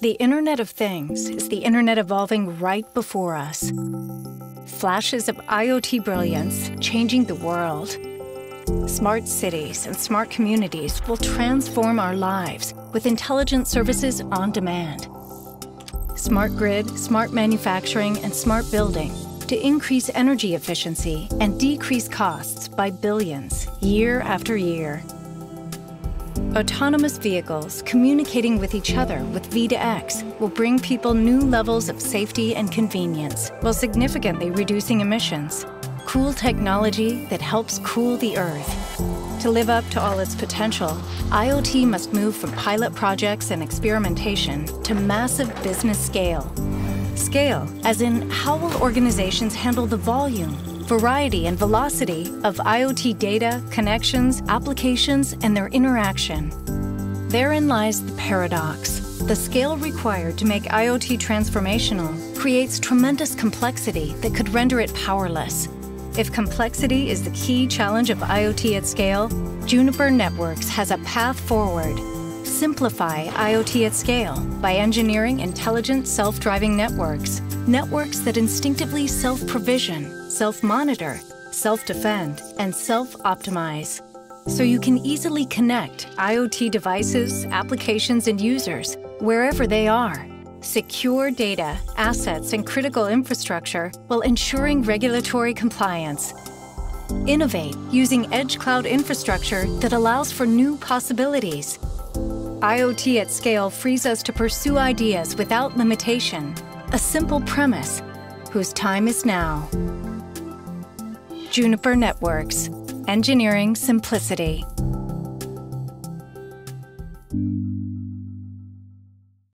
The Internet of Things is the Internet evolving right before us. Flashes of IoT brilliance changing the world. Smart cities and smart communities will transform our lives with intelligent services on demand. Smart grid, smart manufacturing, and smart building to increase energy efficiency and decrease costs by billions year after year. Autonomous vehicles communicating with each other with V2X will bring people new levels of safety and convenience while significantly reducing emissions. Cool technology that helps cool the Earth. To live up to all its potential, IoT must move from pilot projects and experimentation to massive business scale. Scale, as in how will organizations handle the volume, variety and velocity of IoT data, connections, applications, and their interaction. Therein lies the paradox. The scale required to make IoT transformational creates tremendous complexity that could render it powerless. If complexity is the key challenge of IoT at scale, Juniper Networks has a path forward. Simplify IoT at scale by engineering intelligent self-driving networks. Networks that instinctively self-provision, self-monitor, self-defend, and self-optimize. So you can easily connect IoT devices, applications, and users wherever they are. Secure data, assets, and critical infrastructure while ensuring regulatory compliance. Innovate using edge cloud infrastructure that allows for new possibilities. IoT at scale frees us to pursue ideas without limitation. A simple premise, whose time is now. Juniper Networks, engineering simplicity.